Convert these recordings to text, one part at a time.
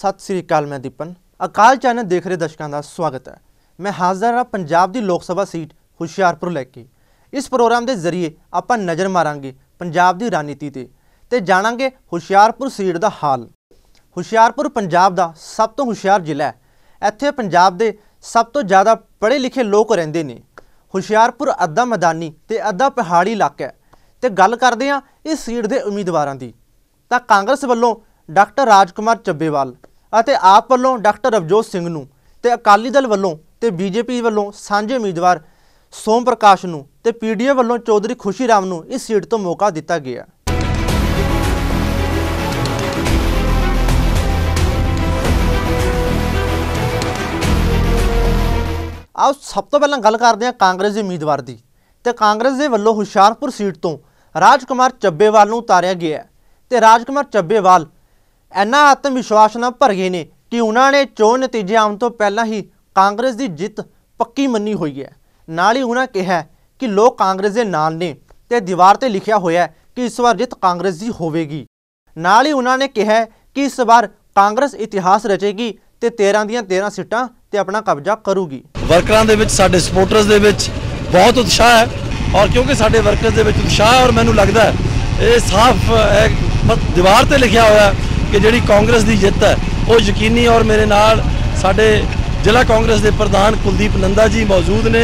ਸਤਿ ਸ੍ਰੀ ਅਕਾਲ ਮੈਂ ਦੀਪਨ ਅਕਾਲ ਚੈਨਲ ਦੇਖ ਰਹੇ ਦਰਸ਼ਕਾਂ ਦਾ ਸਵਾਗਤ ਹੈ मैं हाजिर ਹਾਂ पंजाब की लोग सभा सीट ਹੁਸ਼ਿਆਰਪੁਰ लेके इस प्रोग्राम के जरिए आप नज़र मारांगे पंजाब की राजनीति ते जाणांगे ਹੁਸ਼ਿਆਰਪੁਰ सीट का हाल। ਹੁਸ਼ਿਆਰਪੁਰ पंजाब का सब तो होशियार जिला है। ਇੱਥੇ पंजाब के सब तो ज़्यादा पढ़े लिखे लोग ਰਹਿੰਦੇ ਨੇ। ਹੁਸ਼ਿਆਰਪੁਰ ਅੱਧਾ मैदानी ते ਅੱਧਾ पहाड़ी इलाका है। तो गल करते हैं इस सीट के उम्मीदवारों की। तो कांग्रेस वालों डॉक्टर राजकुमार चब्बेवाल और आप वालों डॉक्टर रवजोत सिंह नूं, ते अकाली दल वालों ते बीजेपी वालों सांझे उम्मीदवार सोम प्रकाश नूं ते पीडीए वालों चौधरी खुशी राम नूं इस सीट तो मौका दिता गया। आओ सब तो पहलां गल करते हैं कांग्रेस के उम्मीदवार की। तो कांग्रेस के वालों ਹੁਸ਼ਿਆਰਪੁਰ सीट तो राजकुमार चब्बेवाल नूं उतारिया गया। तो राजकुमार चब्बेवाल इन्ना आत्म विश्वास नाल भर गए ने कि उन्होंने चोण नतीजे आउण तो पहला ही कांग्रेस की जित पक्की मनी हुई है। नाल ही उन्होंने कहा कि लोग कांग्रेस के नाल ने ते दीवार ते लिखिया होया है कि इस बार जित कांग्रेस की होवेगी। नाल ही उन्होंने कहा कि इस बार कांग्रेस इतिहास रचेगी ते 13 ਦੀਆਂ 13 सीटां ते अपना कब्जा करूगी। वर्करां दे विच साडे सपोर्टर्स दे विच बहुत उत्साह है और क्योंकि साडे वर्कर्स दे विच उत्साह है और मैनूं लगदा है ये साफ दीवार पर लिखा हुआ कि जी कांग्रेस की जित है वो यकीनी। और मेरे नाल साडे जिला कांग्रेस के प्रधान कुलदीप नंदा जी मौजूद ने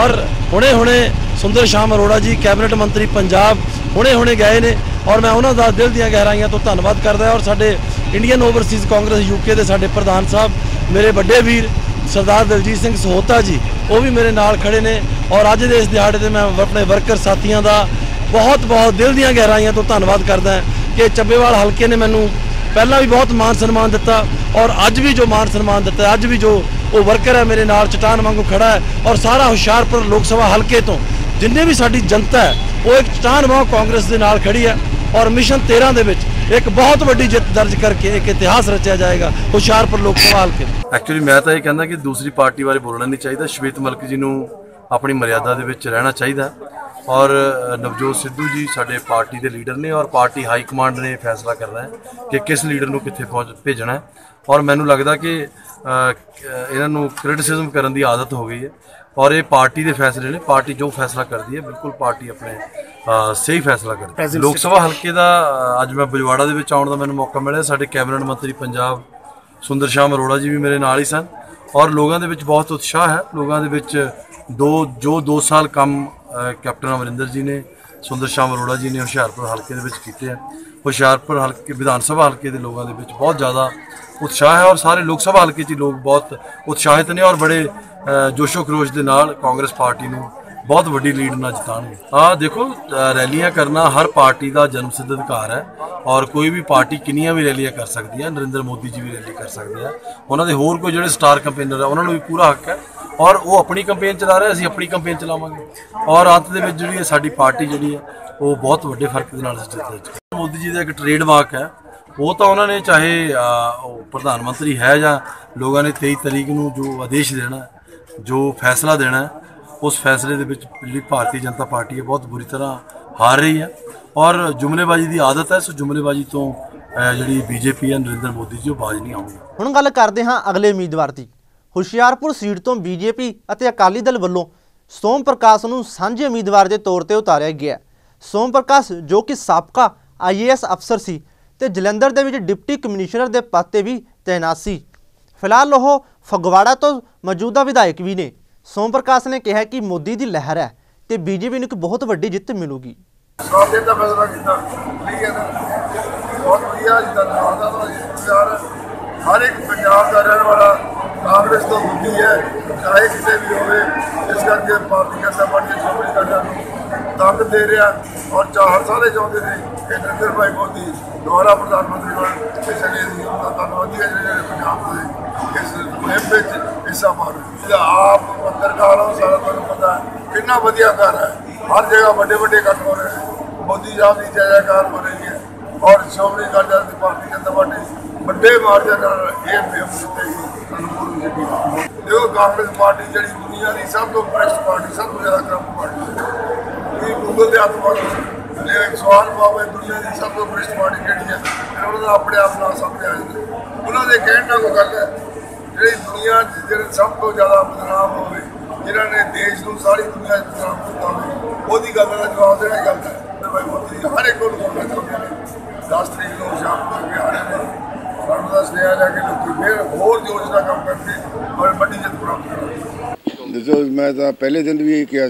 और हुणे हुणे सुंदर शाम अरोड़ा जी कैबिनेट मंत्री पंजाब हुणे हुणे गए ने और मैं उन्होंने दा दिल दीआं गहराइयां तो धन्नवाद करदा। और साडे इंडियन ओवरसीज़ कांग्रेस यूके के साडे प्रधान साहब मेरे बड़े वीर सरदार दलजीत सिंह सोहता जी वो भी मेरे नाल खड़े ने। और अज दे इस दिहाड़े ते मैं अपने वर्कर साथियों का बहुत बहुत दिल दीआं गहराइयां तो धन्नवाद करदा कि चब्बेवाल हल्के ने मैनू पहला भी बहुत मान सन्मान दिता और अज भी जो मान सन्मान दिता अज भी जो वो वर्कर है मेरे नाल चट्टान वांगू खड़ा है। और सारा ਹੁਸ਼ਿਆਰਪੁਰ लोग सभा हल्के तो जिन्हें भी साड़ी जनता है वो एक चट्टान वांग कांग्रेस के नाल खड़ी है। और मिशन 13 दे विच एक बहुत वड्डी जित दर्ज करके एक इतिहास रचा जाएगा ਹੁਸ਼ਿਆਰਪੁਰ लोग सभा हल्के। एक्चुअली मैं तो ये कहना कि दूसरी पार्टी बारे बोलना नहीं चाहिए। श्वेत मलिक जी नूं अपनी मर्यादा दे विच रहना चाहिए। और नवजोत सिद्धू जी साडे पार्टी के लीडर ने और पार्टी हाई कमांड ने फैसला करना है कि किस लीडर को कित्थे भेजना है। और मैनूं लगता कि इन्हों क्रिटिसिजम करने की आदत हो गई है और ये पार्टी के फैसले ने। पार्टी जो फैसला करती है बिल्कुल पार्टी अपने सही फैसला करती है। लोग सभा हल्के का अज मैं बजवाड़ा के आने का मैं मौका मिला। साडे कैबिनेट मंत्री पंजाब सुंदर शाम अरोड़ा जी भी मेरे नाल ही सन और लोगों के बहुत उत्साह है। लोगों के दो साल काम कैप्टन अमरिंदर जी ने सुंदर शाम अरोड़ा जी ने ਹੁਸ਼ਿਆਰਪੁਰ हल्के किए हैं। ਹੁਸ਼ਿਆਰਪੁਰ हल्के विधान सभा हल्के के लोगों के बहुत ज़्यादा उत्साह है और सारे लोग सभा हल्के लोग बहुत उत्साहित ने और बड़े जोशो खरोश के नाल कांग्रेस पार्टी को बहुत वड्डी लीड ना जिताएंगे। देखो रैलियां करना हर पार्टी का जन्मसिद्ध अधिकार है और कोई भी पार्टी किनियां भी रैलियां कर सकती है। नरेंद्र मोदी जी भी रैली कर सकते हैं। उन्होंने होर कोई जो स्टार कैंपेनर है उन्होंने भी पूरा हक है और वो अपनी कैंपेन चला रहे असं अपनी कैंपेन चलावेंगे। और अंत में जी साडी पार्टी जी है वो बहुत वड्डे फर्क के नाल जित। मोदी जी का एक ट्रेडमार्क है वो तो उन्होंने चाहे प्रधानमंत्री है या लोगों ने 23 तारीख को जो आदेश देना जो फैसला देना है उस फैसले के जी भारतीय जनता पार्टी है बहुत बुरी तरह हार रही है। और जुमलेबाजी की आदत है सो जुमलेबाजी तो जी बीजेपी है नरेंद्र मोदी जी बाज नहीं आऊँगी। हुण गल करते हैं अगले उम्मीदवार की। ਹੁਸ਼ਿਆਰਪੁਰ सीट तो बीजेपी और अकाली दल वालों सोम प्रकाश को सांझे उम्मीदवार के तौर पर उतारिया गया। सोम प्रकाश जो कि साबका IAS अफसर सी ते जलंधर के डिप्टी कमिश्नर के पद पर भी तैनात सी। फिलहाल वह फगवाड़ा तो मौजूदा विधायक भी ने। सोम प्रकाश ने कहा कि मोदी की लहर है तो बीजेपी को एक बहुत वड्डी जित मिलेगी। हर एक पंजाब का रहने वाला कांग्रेस तो होती है चाहे किसी भी होवे। इस करके भारतीय जनता पार्टी चौबीस घंटा तंग दे रहा और चार सारे चाहते थे कि नरेंद्र भाई मोदी दोबारा प्रधानमंत्री बन। इसलिए धन्यवादी है जो पंजाब के इस मुहिम में हिस्सा मार रहे। आप पत्रकार हो सारा तुहानूं पता है कितना वधिया कर रहा है। हर जगह बड़े बड़े इकट्ठ हो रहे हैं। मोदी साहब की जय जयकार हो रही है और चौबीस घंटा भारतीय जनता पार्टी ਵੱਡੇ ਮਾਰਜਨ ਨਾਲ ਇਹ ਬੇਵਕੂਫ ਤੇ ਅਨੁਪੂਰਨ ਜਿੱਤੀ। ਜੋ ਕਾਂਗਰਸ ਪਾਰਟੀ ਜਿਹੜੀ ਦੁਨੀਆ ਦੀ ਸਭ ਤੋਂ ਬੈਸਟ ਪਾਰਟੀ ਸਭ ਤੋਂ ਜ਼ਿਆਦਾ ਕਰਮ ਪਾਰਟੀ ਇਹ ਗੂਗਲ ਦੇ ਹੱਥ ਪਾਉਂਦੇ ਇਹ ਸਵਾਲ ਪਾਵੇ ਦੁਨੀਆ ਦੀ ਸਭ ਤੋਂ ਬੈਸਟ ਪਾਰਟੀ ਕਿਹੜੀ ਹੈ ਫਿਰ ਉਹਨਾਂ ਦਾ ਆਪਣੇ ਆਪ ਨਾਲ ਸਾਹਮਣੇ ਆ ਜਾਂਦਾ। उन्होंने कहने को गल है जी दुनिया सब तो ज़्यादा बदनाम हो जिन्होंने देश को सारी दुनिया बदनाम किया हो गल का जवाब देना गलत है। भाई मोदी हर एक को बोलना चाहते हैं 10 तरीक को शाहपुर बिहार में साढ़े 10 लिया जाके लोग फिर होर जोश का काम करके और बड़ी जित प्राप्त करें। देखो मैं तो पहले दिन भी यही किया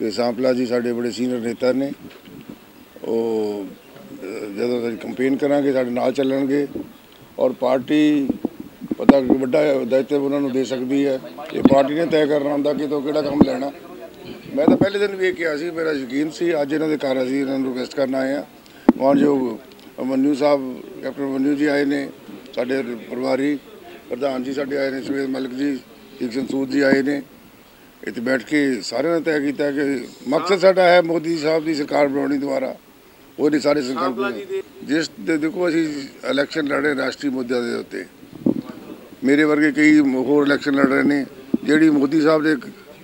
कि सांपला जी साढ़े बड़े सीनियर नेता ने ਜਦੋਂ ਅਸੀਂ ਕੰਪੇਨ ਕਰਾਂਗੇ ਸਾਡੇ ਨਾਲ ਚੱਲਣਗੇ ਔਰ ਪਾਰਟੀ ਪਤਾ ਵੱਡਾ ਦਾਇਤਵ ਉਹਨਾਂ ਨੂੰ ਦੇ ਸਕਦੀ ਹੈ। ਇਹ ਪਾਰਟੀ ਨੇ ਤੈਅ ਕਰਨਾ ਹੁੰਦਾ ਕਿ ਤੋਂ ਕਿਹੜਾ ਕੰਮ ਲੈਣਾ। ਮੈਂ ਤਾਂ ਪਹਿਲੇ ਦਿਨ ਵੀ ਇਹ ਕਿਹਾ ਸੀ ਮੇਰਾ ਯਕੀਨ ਸੀ। ਅੱਜ ਇਹਨਾਂ ਦੇ ਘਰ ਅਸੀਂ ਇਹਨਾਂ ਨੂੰ ਰਿਕੁਐਸਟ ਕਰਨ ਆਏ ਆ। ਮਾਨਯੋਗ ਅਮਨਿਊ ਸਾਹਿਬ ਕੈਪਟਨ ਅਮਨਿਊ ਜੀ ਆਏ ਨੇ ਸਾਡੇ ਪਰਿਵਾਰੀ ਪ੍ਰਧਾਨ ਜੀ ਸਾਡੇ ਆਏ ਨੇ ਸੁਵੇਦ ਮਲਿਕ ਜੀ ਦੀਪਨ ਸੂਦ ਜੀ ਆਏ ਨੇ। ਇੱਥੇ ਬੈਠ ਕੇ ਸਾਰਿਆਂ ਨੇ ਤੈਅ ਕੀਤਾ ਕਿ ਮਕਸਦ ਸਾਡਾ ਹੈ ਮੋਦੀ ਸਾਹਿਬ ਦੀ ਸਰਕਾਰ ਬਣਾਉਣੀ ਦੁਆਰਾ। ਉਹ ਨਹੀਂ ਸਾਰੇ ਸੰਕਲਪ ਜਿਸ ਦੇ ਦੇਖੋ ਅਸੀਂ ਇਲੈਕਸ਼ਨ ਲੜ ਰਹੇ ਰਾਸ਼ਟਰੀ ਮੁੱਦਿਆਂ ਦੇ ਉੱਤੇ। ਮੇਰੇ ਵਰਗੇ ਕਈ ਹੋਰ ਇਲੈਕਸ਼ਨ ਲੜ ਰਹੇ ਨੇ ਜਿਹੜੀ ਮੋਦੀ ਸਾਹਿਬ ਦੇ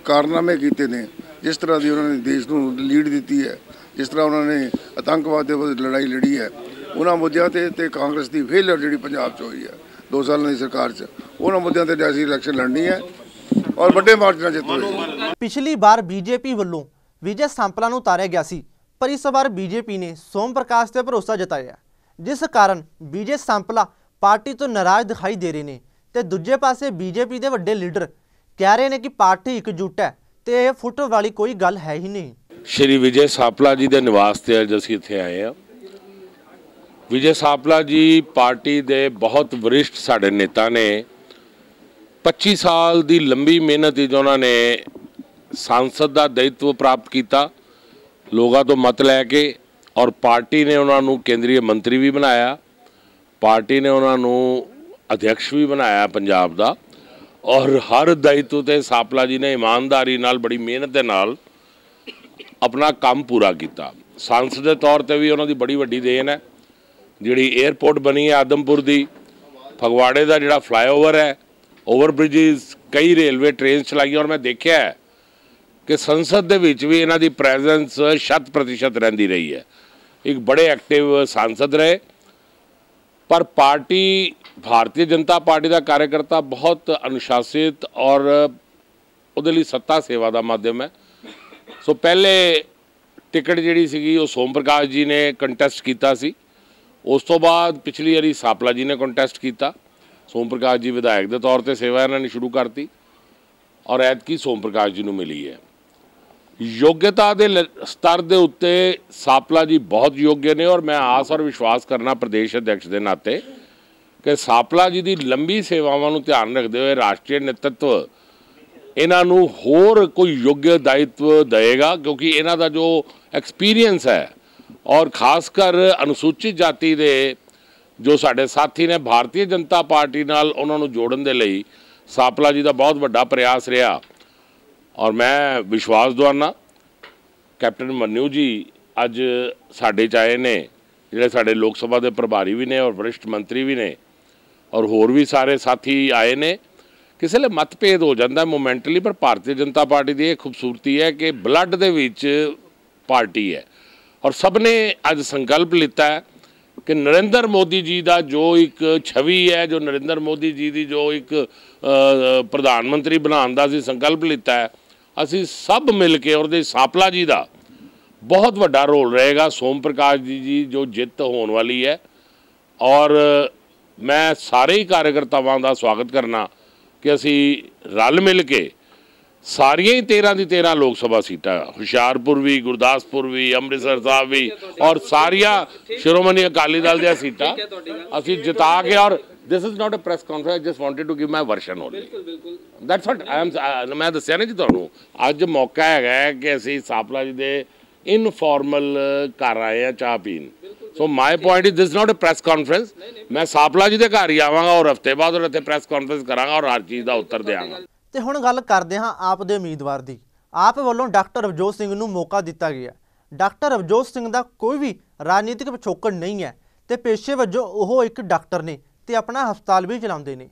ਕਾਰਨਾਮੇ ਕੀਤੇ ਨੇ। ਜਿਸ ਤਰ੍ਹਾਂ ਦੀ ਉਹਨਾਂ ਨੇ ਦੇਸ਼ ਨੂੰ ਲੀਡ ਦਿੱਤੀ ਹੈ, ਜਿਸ ਤਰ੍ਹਾਂ ਉਹਨਾਂ ਨੇ ਆਤੰਕਵਾਦ ਦੇ ਵਿਰੁੱਧ ਲੜਾਈ ਲੜੀ ਹੈ, ਉਹਨਾਂ ਮੁੱਦਿਆਂ 'ਤੇ ਕਾਂਗਰਸ ਦੀ ਫੇਲਰ ਜਿਹੜੀ ਪੰਜਾਬ 'ਚ ਹੋਈ ਹੈ 2 ਸਾਲਾਂ ਦੀ ਸਰਕਾਰ 'ਚ, ਉਹਨਾਂ ਮੁੱਦਿਆਂ 'ਤੇ ਅਸੀਂ ਇਲੈਕਸ਼ਨ ਲੜਨੀ ਹੈ ਔਰ ਵੱਡੇ ਮਾਰਜਨਾਂ 'ਚ ਜਿੱਤੂਗੀ। ਪਿਛਲੀ ਵਾਰ ਬੀਜੇਪੀ ਵੱਲੋਂ ਵਿਜੇ ਸੰਪਲਾ ਨੂੰ ਉਤਾਰਿਆ ਗਿਆ ਸੀ पर इस बार बीजेपी ने सोम प्रकाश पर भरोसा जताया, जिस कारण विजय सांपला पार्टी तो नाराज दिखाई दे रहे हैं। तो दूजे पासे बीजेपी के वड्डे लीडर कह रहे हैं कि पार्टी एकजुट है तो यह फुट वाली कोई गल है ही नहीं। श्री विजय सांपला जी के निवास से अज असीं इत्थे आए हैं। विजय सांपला जी पार्टी के बहुत वरिष्ठ साडे नेता ने। 25 साल की लंबी मेहनत जो उन्होंने सांसद का दायित्व प्राप्त किया, लोगों तो मत लैके, और पार्टी ने उन्होंने केंद्रीय मंत्री भी बनाया, पार्टी ने उन्होंने अध्यक्ष भी बनाया पंजाब का। और हर दायित्व ते सांपला जी ने ईमानदारी नाल बड़ी मेहनत के नाल अपना काम पूरा किया। सांसद के तौर पर भी उन्होंने बड़ी वड्डी देन है। जिहड़ी एयरपोर्ट बनी है आदमपुर दी, फगवाड़े का जिहड़ा फ्लाईओवर है, ओवरब्रिजिज, कई रेलवे ट्रेन चलाई। और मैं देखिया है कि संसद के विच भी इन्हां दी प्रैजेंस 100% रहिंदी रही है। एक बड़े एक्टिव सांसद रहे। पर पार्टी भारतीय जनता पार्टी का कार्यकर्ता बहुत अनुशासित और उहदे लई सत्ता सेवा का माध्यम है। सो पहले टिकट जिहड़ी सीगी वो सोम प्रकाश जी ने कंटैसट कीता सी, उस तो बाद पिछली वारी सांपला जी ने कंटैसट कीता। सोम प्रकाश जी विधायक के तौर पर सेवा इन्हां ने शुरू करती और ऐतकी सोम प्रकाश जी नूं मिली है। योग्यता के स्तर के उत्ते सांपला जी बहुत योग्य ने। और मैं आस और विश्वास करना प्रदेश अध्यक्ष के नाते कि सांपला जी की लंबी सेवावां नूं ध्यान रखते हुए राष्ट्रीय नेतृत्व इन्हां नूं होर कोई योग्य दायित्व देगा, क्योंकि इन्हां दा जो एक्सपीरियंस है और खासकर अनुसूचित जाति दे जो साडे साथी ने भारतीय जनता पार्टी नाल उन्हां नूं जोड़न दे लई सांपला जी का बहुत बड़ा प्रयास रहा। और मैं विश्वास दवाना कैप्टन मन्नू जी अज साडे च आए ने, जिहड़े साडे लोक सभा के प्रभारी भी ने और वरिष्ठ मंत्री भी ने और होर भी सारे साथी आए ने। किसी ले मतभेद हो जाता मोमेंटली, पर भारतीय जनता पार्टी की यह खूबसूरती है कि ब्लड दे विच पार्टी है। और सबने अज संकल्प लिता है कि नरेंद्र मोदी जी का जो एक छवि है, जो नरेंद्र मोदी जी की जो एक प्रधानमंत्री बनाने का असी संकल्प लिता है, असी सब मिल के। और सांपला जी का बहुत वड्डा रोल रहेगा सोम प्रकाश जी जो जित होने वाली है। और मैं सारे ही कार्यकर्तावां का स्वागत करना कि असी रल मिल के सारिया ही 13 की 13 लोग सभा सीटां हुशियारपुर भी, गुरदासपुर भी, अमृतसर साहब भी और सारिया श्रोमणी अकाली दल दी सीटां असी जिता के। और this is not a press conference, I just wanted to give my version only, that's what I am. मैं दस्सिया ना जी तुहानूं अज मौका हैगा कि असी सांपला जी दे इनफॉर्मल घर आए हैं चाह पीन। So my point is this not a press conference. मैं सांपला जी के घर ही आवांगा और हफ्ते बाद और इत्थे प्रेस कॉन्फ्रेंस करांगा और हर चीज़ का उत्तर देवांगा। ते हुण गल करदे हां आप दे उम्मीदवार दी। आप वालों डॉक्टर रवजोत सिंह नूं मौका दिता गया। डॉक्टर रवजोत सिंह दा कोई भी राजनीतिक पिछोकड़ नहीं है ते पेशे वजों ओह एक डॉक्टर ने ते अपना हस्पताल भी चलाउंदे ने।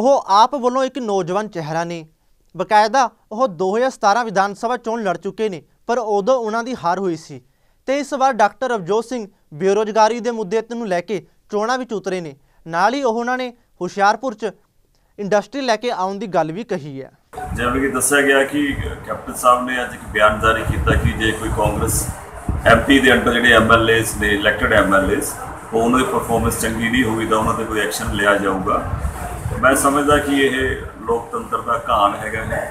ओह आप वालों एक नौजवान चेहरा ने। बकायदा ओह 2017 विधान सभा चोण लड़ चुके ने, पर उदों उन्हां दी हार हुई सी। ते इस बार डॉक्टर रवजोत सिंह बेरोजगारी दे मुद्दे नूं लैके चोणां विच उतरे ने। नाल ही उन्होंने होशियारपुर च इंडस्ट्री लैके आउण दी गल भी कही है। जिवें कि दस्सिया गया कि कैप्टन साहब ने अज एक बयान जारी किया कि जे कोई कांग्रेस एम पी के अंडर जो एम एल एज ने इलैक्टेड एम एल एज तो उन्होंने परफॉर्मेंस चंकी नहीं होगी तो उन्होंने कोई एक्शन लिया जाऊगा। मैं समझदा कि यह लोकतंत्र का घान है,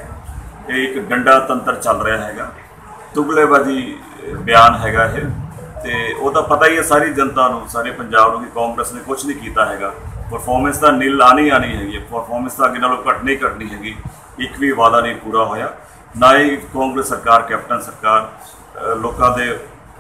एक डंडा तंत्र चल रहा है, तुगलेबाजी बयान है। तो वह पता ही है सारी जनता को, सारे पंजाब को कि कांग्रेस ने कुछ नहीं किया है। परफॉर्मेंस का नील आनी आनी है, परफॉर्मेंस का अगे नालों घट नहीं घटनी हैगी। एक भी वादा नहीं पूरा होया, ना ही कांग्रेस सरकार कैप्टन सरकार लोगों के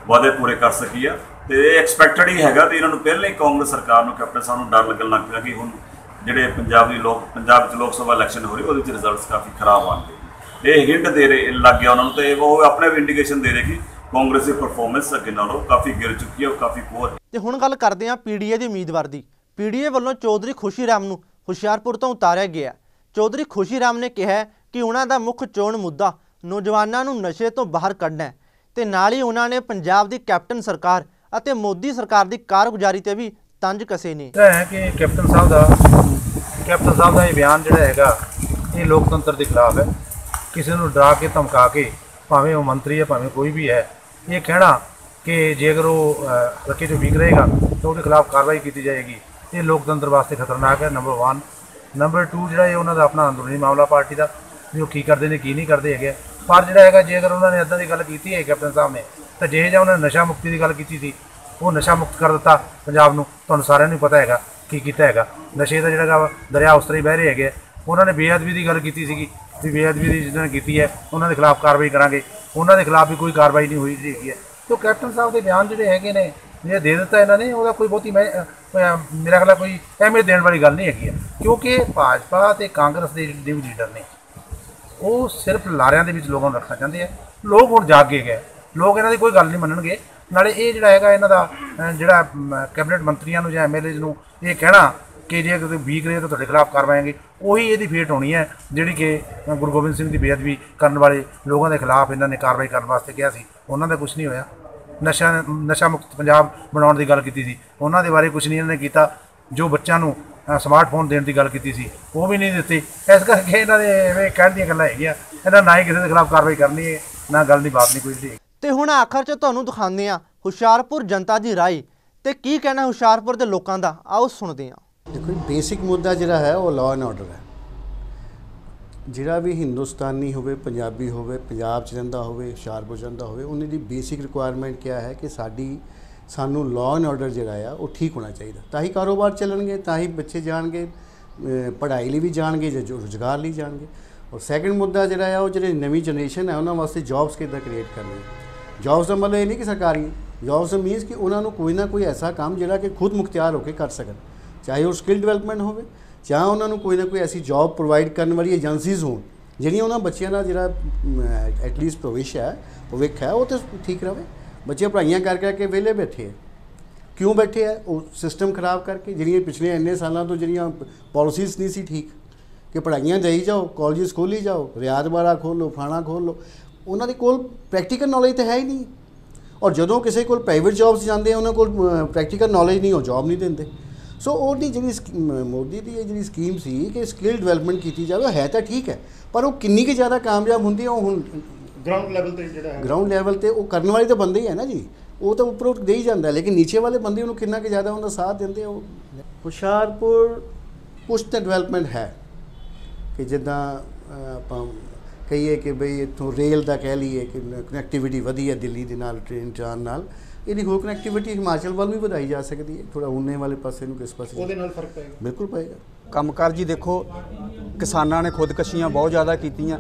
वादे पूरे कर सकी है। तो एक्सपैक्टड ही है तो इन्होंने पहले ही कांग्रेस सरकार को कैप्टन साहब डर लगन लग गया कि हम ਜਿਹੜੇ ਪੰਜਾਬ ਦੇ ਲੋਕ ਪੰਜਾਬ 'ਚ ਲੋਕ ਸਭਾ ਇਲੈਕਸ਼ਨ ਹੋ ਰਹੀ ਉਹਦੇ 'ਚ ਰਿਜ਼ਲਟਸ ਕਾਫੀ ਖਰਾਬ ਆਣਗੇ। ਇਹ ਹਿੰਟ ਦੇ ਰਹੇ ਲੱਗ ਗਿਆ ਉਹਨਾਂ ਨੂੰ, ਤੇ ਉਹ ਆਪਣੇ ਵੀ ਇੰਡੀਕੇਸ਼ਨ ਦੇ ਰਹੇ ਕਿ ਕਾਂਗਰਸ ਦੀ ਪਰਫਾਰਮੈਂਸ ਅੱਗੇ ਨਾਲੋਂ ਕਾਫੀ ਗਿਰ ਚੁੱਕੀ ਹੈ, ਕਾਫੀ ਪੂਰ। ਤੇ ਹੁਣ ਗੱਲ ਕਰਦੇ ਹਾਂ ਪੀਡੀਏ ਦੇ ਉਮੀਦਵਾਰ ਦੀ। ਪੀਡੀਏ ਵੱਲੋਂ ਚੌਧਰੀ ਖੁਸ਼ੀ ਰਾਮ ਨੂੰ ਹੁਸ਼ਿਆਰਪੁਰ ਤੋਂ ਉਤਾਰਿਆ ਗਿਆ। ਚੌਧਰੀ ਖੁਸ਼ੀ ਰਾਮ ਨੇ ਕਿਹਾ ਕਿ ਉਹਨਾਂ ਦਾ ਮੁੱਖ ਚੋਣ ਮੁੱਦਾ ਨੌਜਵਾਨਾਂ ਨੂੰ ਨਸ਼ੇ ਤੋਂ ਬਾਹਰ ਕੱਢਣਾ ਹੈ, ਤੇ ਨਾਲ ਹੀ ਉਹਨਾਂ ਨੇ ਪੰਜਾਬ ਦੀ ਕੈਪਟਨ ਸਰਕਾਰ ਅਤੇ ਮੋਦੀ ਸਰਕਾਰ ਦੀ ਕਾਰਗੁਜ਼ਾਰੀ ਤੇ ਵੀ तंज कसे ने। है कि कैप्टन साहब का यह बयान जोड़ा है लोकतंत्र के खिलाफ है। किसी को डरा के धमका के भावें वह मंत्री है भावें कोई भी है, ये कहना कि जेकर वो रखे जो वीक रहेगा तो उसके खिलाफ कार्रवाई की जाएगी, ये लोकतंत्र वास्ते खतरनाक है। नंबर 1 नंबर 2 जोड़ा है उन्होंने अपना अंदरूनी मामला पार्टी का भी, वो की करते हैं की नहीं करते है। पर जोड़ा है जेकर उन्होंने इदा की गल की है कैप्टन साहब ने, तो जिहे जहाँ उन्होंने नशा मुक्ति की गल की वो नशा मुक्त कर दिता पंजाब नूं। तुहानूं सारिआं नूं पता हैगा की कीता हैगा, नशे दा जिहड़ा दरिया उस तरह बह रहे हैगे। उन्होंने बेअदबी की गल की भी, बेअदबी की जिन्होंने की है उन्होंने खिलाफ कार्रवाई करांगे, उन्होंने खिलाफ भी कोई कार्रवाई नहीं हुई जी है। तो कैप्टन साहब के बयान जोड़े है ने जो दे दिता इन्होंने वह कोई बहुती मैं मेरा ख्याल कोई अहमियत देने वाली गल नहीं हैगी, क्योंकि भाजपा तो कांग्रेस के जितने भी लीडर ने वो सिर्फ लारियां दे विच लोकां नूं रखना चाहते हैं। लोग हुण जाग गए है, लोग इन्हां दी कोई गल नहीं मन्नणगे। नाले ये जोड़ा है इन्हों का जोड़ा कैबिनेट मंत्रियों को एम एल एज को यह कहना कि जे अगर वीक रहे तो खिलाफ करवाएंगे, वही ये फेट होनी है जी कि गुरु गोबिंद सिंह की बेअदबी करने वाले लोगों के खिलाफ इन्होंने कार्रवाई करने वास्ते कहा सी, उन्होंने कुछ नहीं होया। नशा मुक्त पंजाब बनाने की गल की उन्होंने बारे कुछ नहीं इन्होंने किया। जो बच्चों को स्मार्टफोन देने की गल की वो भी नहीं दिते। इस करके इन्होंने इवें कहण दी गल्लां हैगियां, इन्होंने ना ही किसी के खिलाफ कार्रवाई करनी है ना गल की बात नहीं कोई। तो हुण आखिर च तुहानूं दिखाने हुशियारपुर जनता की राय तो की कहना हुशियारपुर के लोगों का, आओ सुनते हैं। देखो बेसिक मुद्दा जिहड़ा है वो लॉ एंड ऑर्डर है। जिहड़ा भी हिंदुस्तानी होवे पंजाबी होवे पंजाब च रहिंदा होवे हुशियारपुर रहिंदा होवे उन्हां दी बेसिक रिक्वायरमेंट क्या है कि साडी सानू लॉ एंड ऑर्डर जिहड़ा वो ठीक होना चाहिए। तां ही कारोबार चलणगे, तां ही बच्चे जाणगे पढ़ाई लई वी जाणगे जे रोजगार लई जाणगे। और सैकेंड मुद्दा जिहड़ा वो जिहड़ी नवीं जनरेशन है उन्हां वास्ते जॉब्स किदां क्रिएट करनी। जॉब्स का मतलब ये नहीं कि सरकारी जॉब्स, मीनस कि उन्होंने कोई ना कोई ऐसा काम जिहड़ा कि खुद मुख्तियार होकर कर सकन, चाहे वो स्किल डिवेलपमेंट हो, चाहे उन्होंने कोई ना कोई ऐसी जॉब प्रोवाइड करने वाली एजेंसीज हो जिहड़ियां उन्होंने बच्चों का जिहड़ा एटलीस्ट भविष्य है वो तो ठीक रहे। बच्चे पढ़ाइयां कर करके वेले बैठे है, क्यों बैठे है? वो सिस्टम खराब करके जिहड़ियां पिछले इन्ने सालों तो जिहड़ियां पॉलिसीज नहीं सी ठीक कि पढ़ाइयां दई जाओ कॉलेज खोली जाओ रियाद बारा खोलो फलाना खोल लो। उन्होंने कोल प्रैक्टिकल नॉलेज तो है ही नहीं, और जो किसी को प्राइवेट जॉब्स जाते हैं उन्होंने को प्रैक्टिकल नॉलेज नहीं, वो जॉब नहीं देंगे। सो उन्होंने जी मोदी की जी स्कीम सी कि स्किल डिवेलपमेंट की जाए है तो ठीक है, पर वो किन्नी कि ज़्यादा कामयाब होंगी वो हूँ ग्राउंड लैवल पर वो करने वाले तो बंदे ही है ना जी, वो तो उपरों दे ही जाता है, लेकिन नीचे वाले बंदे उन्होंने किन्ना कि ज़्यादा उनका साथ देंगे। वो हुशियारपुर कुछ तो डिवेलपमेंट है कि जिदा आप कहिए कि बई इतों रेल का कह लीए कि कनैक्टिविटी वधी है दिल्ली के नाल ट्रेन जाण नाल, इहदी होर कनैक्टिविटी हिमाचल वाल भी वधाई जा सकती है, थोड़ा ऊने वाले पासे नूं किस पासे ओहदे नाल फर्क पेगा, बिल्कुल पेगा। कामकाज जी देखो किसानां ने खुदकशियां बहुत ज़्यादा कीतियां,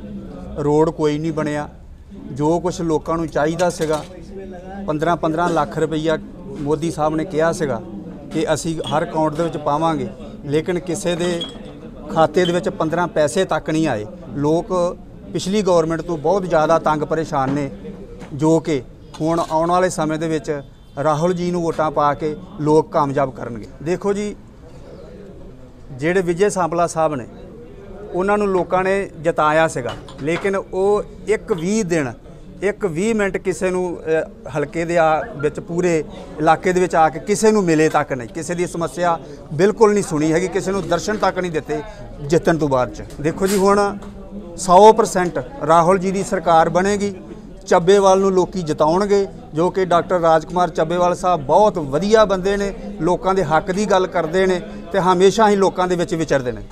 रोड कोई नहीं बनिया, जो कुछ लोकां नूं चाहीदा सीगा 15-15 लाख रुपया मोदी साहब ने कहा सीगा कि असीं हर अकाउंट दे विच पावांगे, लेकिन किसी दे खाते दे विच 15 पैसे तक नहीं आए। लोग पिछली गौरमेंट तो बहुत ज़्यादा तंग परेशान ने, जो कि हुण आने वाले समय दे विच राहुल जी नूं वोटां पा के लोग कामयाब करनगे। देखो जी जेड़े विजय सांपला साहब ने उन्हां नूं लोकां ने जताया सीगा, लेकिन वो एक भी दिन एक 20 मिनट किसी हल्के दे पूरे इलाके दे आके किसी मिले तक नहीं, किसी की समस्या बिल्कुल नहीं सुनी हैगी, किसी को दर्शन तक नहीं दिते। जितन तो बाद च देखो जी हुण 100% राहुल जी की सरकार बनेगी, ਚੱਬੇਵਾਲ ਨੂੰ ਲੋਕੀ ਜਿਤਾਉਣਗੇ, जो कि डॉक्टर राजकुमार ਚੱਬੇਵਾਲ साहब बहुत वधिया बंदे ने, लोगों के हक की गल करते हैं तो हमेशा ही लोगों के विचरते हैं।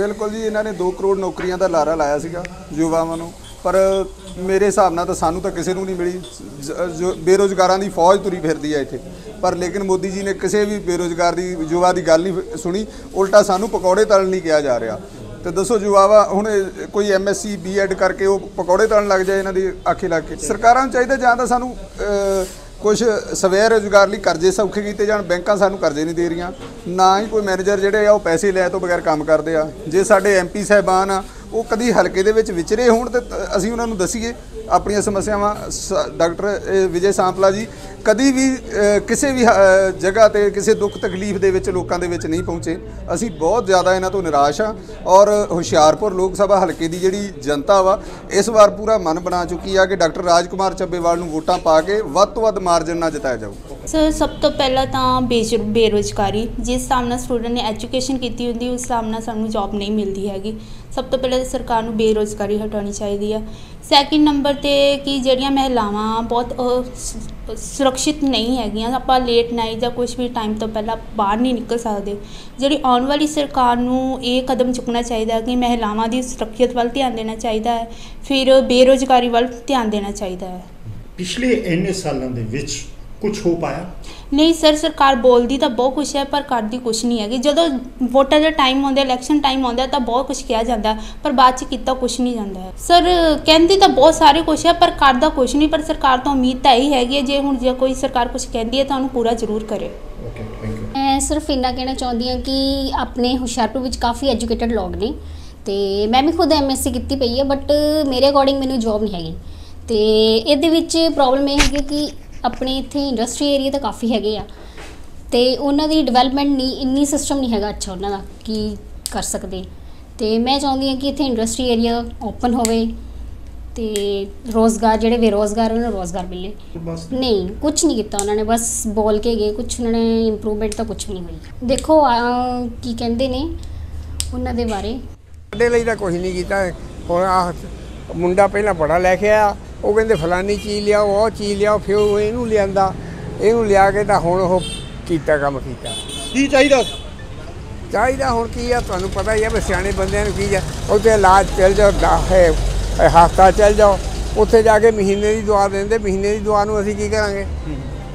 बिल्कुल जी, इन्होंने 2 करोड़ नौकरियां का लारा लाया सीगा युवावां नूं, पर मेरे हिसाब नाल तां सानूं तां किसी नूं नहीं मिली। बेरोजगारां दी फौज तुरी फिरदी है इत्थे, पर लेकिन मोदी जी ने किसी भी बेरोजगार दी युवा की गल नहीं सुनी, उल्टा सानूं पकौड़े तलण नहीं किया जा रहा। तो दसो युवावा हुण कोई MSc B.Ed करके वो पकौड़े तलन लग जाए, इन्हों की आखी लग के। सरकारां चाहिए जां तां सानूं कुछ सवै रोजगार लिए करजे सौखे किए जाण, बैंकां सानूं करजे नहीं दे रहीआं, ना ही कोई मैनेजर जिहड़े आ पैसे लै तो बगैर काम करदे आ। जे साडे MP साहिबान आ वो कदी हलके दे विच विचरे होण ते असीं उन्हां नूं दसीए अपणियां समस्यावां। डॉक्टर विजय सांपला जी कदी भी किसी भी जगह ते किसी दुख तकलीफ दे विच लोकां दे विच नहीं पहुँचे। असीं बहुत ज़्यादा इन्हां तों निराश आ, और हुशियारपुर लोक सभा हलके दी जिहड़ी जनता वा इस वार पूरा मन बना चुकी आ कि डॉक्टर राजकुमार ਚੱਬੇਵਾਲ नूं वोटां पा के वध तों वध मार्जन नाल जिताया जाऊ। सर सब तो पहला तां बेरोजगारी, जिस हिसाब नाल स्टूडेंट ने एजुकेशन कीती हुंदी उस हिसाब नाल सानूं जॉब नहीं मिलदी हैगी। सब तो पहले सरकार नूं बेरोजगारी हटानी चाहिदी है। सैकेंड नंबर ते कि जिहड़ियां महिलावां बहुत सुरक्षित नहीं हैगियां, आपां लेट नाइट जां कुछ भी टाइम तो पहला बाहर नहीं निकल सकदे। जिहड़ी आउण वाली सरकार नूं इह कदम चुकना चाहिदा कि महिलावां दी सुरक्षित वल ध्यान देना चाहिदा है, फिर बेरोजगारी वल ध्यान देना चाहिदा है। पिछले इन्ने सालां दे विच कुछ हो पाया नहीं सर, सरकार बोलती तो बहुत कुछ है पर करती कुछ नहीं है। जो वोटा का टाइम आता, इलैक्शन टाइम आता तो बहुत कुछ किया जाता है पर बाद च किता कुछ नहीं जाता है। सर कहती तो बहुत सारे कुछ है पर करता कुछ नहीं, पर सरकार तो उम्मीद तो यही हैगी जे हुण जे कोई सरकार कुछ कहती है तो उन्हें पूरा जरूर करे। मैं सिर्फ इन्ना कहना चाहती हूँ कि अपने हुशियारपुर में काफ़ी एजुकेटेड लोग ने, तो मैं भी खुद MSc की पई है, बट मेरे अकॉर्डिंग मैनूं जॉब नहीं हैगी। तो ये प्रॉब्लम यह है कि अपने इतने इंडस्ट्री एरिया तो काफ़ी हैगे आ, तो उन्होंने डिवेलपमेंट नहीं इन्नी सिस्टम नहीं हैगा अच्छा उन्होंने कि कर सकते। तो मैं चाहती हाँ कि इतने इंडस्ट्री एरिया ओपन होवे, तो रोज़गार जोड़े बेरोज़गार उन्होंने रोज़गार मिले। नहीं कुछ नहीं किया उन्होंने, बस बोल के गए, कुछ उन्होंने इंप्रूवमेंट तो कुछ नहीं हुई। देखो की कहते ने उन्होंने बारे साढ़े कुछ नहीं किया। मुंडा पहला बड़ा लैके आया, वो कहते फलानी चीज़ लियाओ, वह चीज़ लियाओ, फिर इनू लिया, इनू लिया के तो हूँ वह किया काम किया। चाहिए चाहिए हूँ की है, तुहानू पता ही है भी सियाने बंदे की है। उत्थे इलाज चल जाओ, हस्पताल चल जाओ, उत्थे जाके महीने की दवा देंगे, महीने की दवा नूं असीं की करांगे।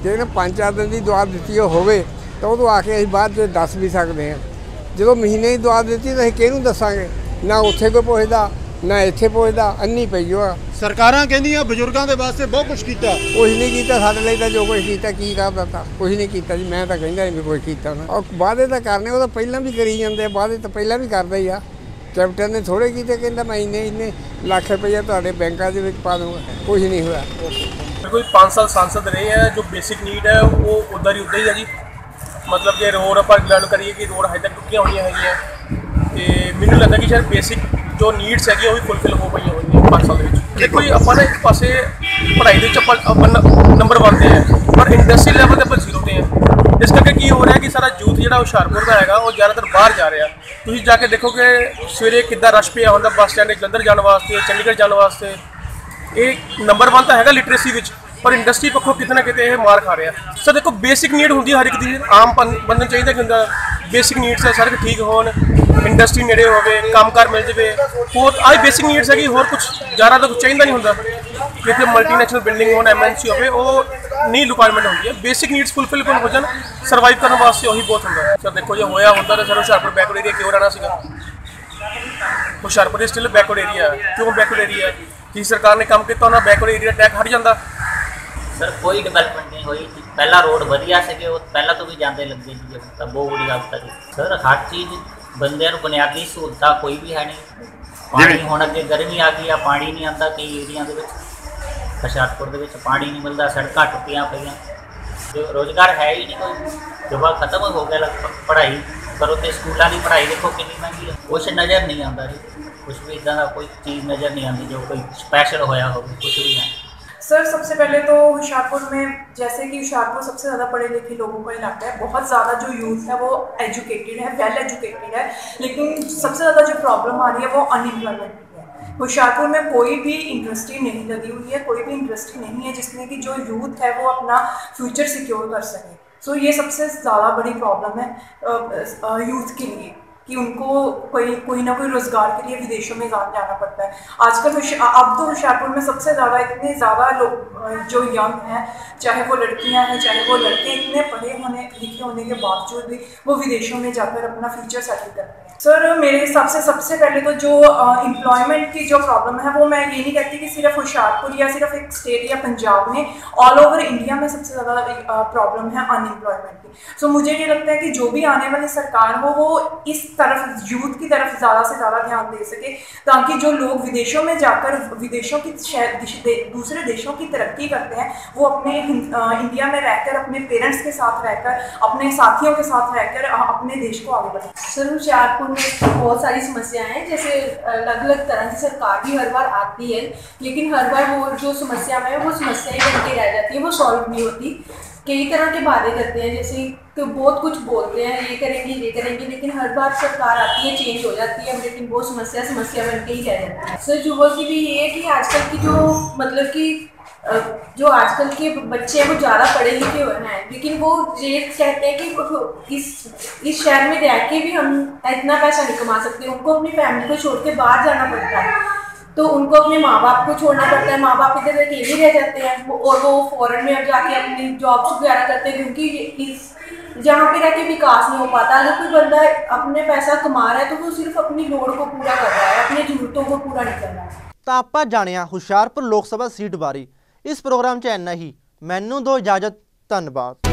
जे 5-4 दिन की दवा दित्ती होवे तो उदों आके असीं बाद दस भी सकते हैं। जो महीने की दवा दित्ती तो असीं किहनूं दस्सांगे, ना उत्थे कोई पुछदा ना इत्थे पहुँचता। अन्नी पई हो सरकार कहदियां बजुर्गों के वास्ते बहुत कुछ किया, कुछ नहीं किया साढ़े लिए। तो जो कुछ किया की करता, कुछ नहीं किया जी। मैं तो कहता नहीं भी कुछ किया, और वादे तो करने वो तो पहला भी करी जाते, वादे तो पहला भी करता ही आ। कैप्टन ने थोड़े किए, कहता मैं इन्ने लाख रुपया तुहाडे बैंकां दे विच पा दूंगा, कुछ नहीं होया। कोई 5 साल सांसद रहे हैं, जो बेसिक नीड है वो उधर ही है जी। मतलब कि रोड आप गल करिए कि रोड अजे तक टुक्कियां हुई है, मैनूं लगता कि शायद बेसिक जो नीड्स हैगी वही फुलफिल हो पाई होगी 5 साल। देखो जी अपना एक पास पढ़ाई नंबर 1 से है, पर इंडस्ट्री लैवल पर 0 से है। इस करके की हो रहा है कि सारा यूथ जो हुशियारपुर का है वो ज़्यादातर बाहर जा रहा है। तुम जाके देखो कि सवेरे कितना रश पे होंगे बस स्टैंड जलंधर जाने वास्ते, चंडीगढ़ जाने वास्ते। ये नंबर 1 तो है लिटरेसी में, पर इंडस्ट्री पक्षों कितना कितने मार खा रहा है। सर देखो बेसिक नीड होंगी हर एक दी, आम बंदे चाहिए कि बेसिक नीड्स है सर ठीक हो, इंडस्ट्री नेड़े हो, कामकार मिल जाए। और आई बेसिक नीड्स है कि होर कुछ ज़्यादा तो कुछ चाहिए नहीं होंगे। जितने मल्टीनेशनल बिल्डिंग हो, MNC हो, नहीं रिक्वायरमेंट होती है। बेसिक नीड्स फुलफिल हो जाए, सर्वाइव करने वास्ते वही बहुत होंगे। सर देखो जो होया होंगे तो सर हुशियारपुर बैकवर्ड एरिया क्यों रहना सीगा। हुशियारपुर स्टिल बैकवर्ड एरिया है, क्यों बैकवर्ड एरिया है कि सरकार ने काम किया उन्होंने बैकवर्ड एरिया टैग हट जाता। सर कोई डिवेलपमेंट नहीं हुई, पहला रोड वधिया से पहला तो भी जाते लगे थे, बहुत वधिया अब तक। सर हर चीज़ बंदे बुनियादी सहूलतां कोई भी है नहीं। पानी हुण अगे गर्मी आ गई, पानी नहीं आता कई एरिया दे विच, हुशियारपुर दे विच पानी नहीं मिलता, सड़कां टुटियां पईयां, रोजगार है ही नहीं कोई। युवा खत्म हो गया लगभग पढ़ाई, पर उत्ते स्कूलों की पढ़ाई देखो कितनी महंगी है, कुछ नज़र नहीं आता जी। कुछ भी इदां दा कोई चीज़ नज़र नहीं आती जो कोई स्पैशल होया हो, कुछ भी नहीं। सर, सबसे पहले तो होशियारपुर में, जैसे कि होशियारपुर सबसे ज़्यादा पढ़े लिखे लोगों का इलाका है, बहुत ज़्यादा जो यूथ है वो एजुकेटेड है, वेल एजुकेटेड है, लेकिन सबसे ज़्यादा जो प्रॉब्लम आ रही है वो अनएम्प्लॉयमेंट की है। होशियारपुर में कोई भी इंडस्ट्री नहीं लगी हुई है, कोई भी इंडस्ट्री नहीं है जिसमें कि जो यूथ है वो अपना फ्यूचर सिक्योर कर सके। सो ये सबसे ज़्यादा बड़ी प्रॉब्लम है यूथ के लिए कि उनको कोई ना कोई रोज़गार के लिए विदेशों में जाना पड़ता है। आजकल अब तो होशियारपुर में सबसे ज़्यादा, इतने ज़्यादा लोग जो यंग हैं, चाहे वो लड़कियां हैं चाहे वो लड़के, इतने लिखे होने के बावजूद भी वो विदेशों में जाकर अपना फ्यूचर सेटल करते हैं। सर, मेरे हिसाब से सबसे पहले तो जो एम्प्लॉयमेंट की जो प्रॉब्लम है वो, मैं ये नहीं कहती कि सिर्फ होशियारपुर या सिर्फ एक स्टेट या पंजाब में, ऑल ओवर इंडिया में सबसे ज़्यादा प्रॉब्लम है अनएम्प्लॉयमेंट की। सो मुझे ये लगता है कि जो भी आने वाली सरकार हो वो इस तरफ, यूथ की तरफ ज़्यादा से ज़्यादा ध्यान दे सके, ताकि जो लोग विदेशों में जाकर विदेशों की दूसरे देशों की तरक्की करते हैं वो अपने इंडिया में रहकर, अपने पेरेंट्स के साथ रहकर, अपने साथियों के साथ रहकर अपने देश को आगे बढ़ाएं। सर, होशियारपुर में बहुत सारी समस्याएं हैं, जैसे अलग अलग तरह की सरकार भी हर बार आती है, लेकिन हर बार वो जो समस्या में वो समस्याएँ बनती रह जाती है, वो सॉल्व नहीं होती। कई तरह के बातें करते हैं, जैसे कि बहुत कुछ बोलते हैं, ये करेंगे, लेकिन हर बार सरकार आती है चेंज हो जाती है, लेकिन वो समस्या बन के ही रह जाती है। सर, युवाओं की भी ये है कि आजकल की जो आजकल के बच्चे हैं वो ज़्यादा पढ़े लिखे हैं, लेकिन वो ये कहते हैं कि इस शहर में रह के भी हम इतना पैसा नहीं कमा सकते। उनको अपनी फैमिली को छोड़ के बाहर जाना पड़ता है, तो उनको अपने माँ बाप को छोड़ना पड़ता है। माँ बाप इधर अकेले रह जाते हैं और वो फॉरेन में अब जाके अपनी जॉब्स वगैरह करते हैं, क्योंकि जहाँ पे रह के विकास नहीं हो पाता। अगर कोई बंदा अपने पैसा कमा रहा है तो वो सिर्फ अपनी लोड़ को पूरा कर रहा है, अपनी जरूरतों को पूरा नहीं कर रहा है। तो आपां जाणिया हुशियारपुर लोक सभा सीट बारे। इस प्रोग्राम 'च इन्ना ही, मैनू दो इजाजत, धन्नवाद।